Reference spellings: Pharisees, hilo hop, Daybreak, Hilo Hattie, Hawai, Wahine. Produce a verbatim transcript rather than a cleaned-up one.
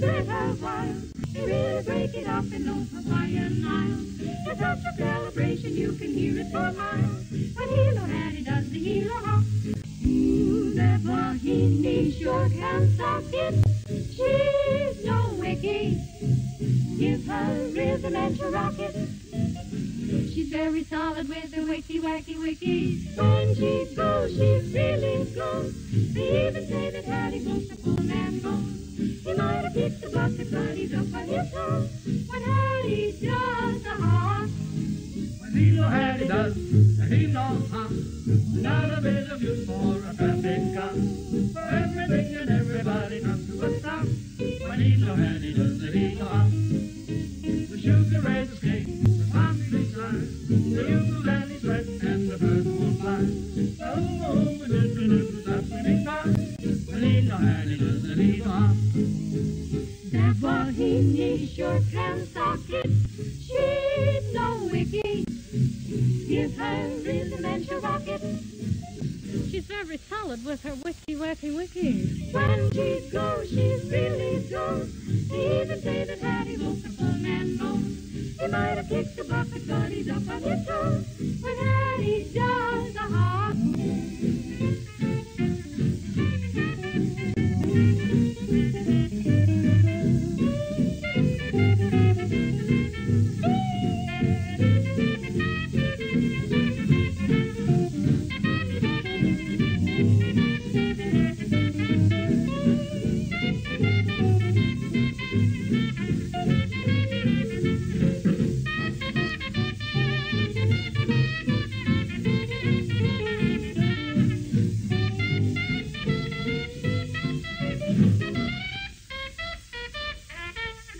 said a while. They really break it up in those Hawaiian Isles. It's such a celebration, you can hear it for miles. When Hilo Hattie does the Hilo hop, whoever he needs sure can stop it. She's no wiki. Give her rhythm and she'll rock it. She's very solid with her wiki, wacky, wiki. When she goes, she really goes. They even say that Hattie goes to full man goes. He might have kicked the bucket, but he's up on his toes. When Hattie does the hop, when Hilo Hattie does the Hilo hop, not a bit of use for a traffic cop. For everything and everybody comes to a stop. When Hilo Hattie does the Hilo hop, the sugar raises cake. The ukulele sweat and the bird will fly. Oh, oh, we did, we did, we did, we did, God. Well, Hilo Hattie does the Hilo hop. That Wahine sure can sock it. She's no wiki. Give her rhythm and she'll rock it. She's very solid with her wiki, wacky, wiki. When she goes, she really goes. They even say that Hattie goes to full man goes. He might have kicked the bucket, but he's up on his toes when Hattie does the hop.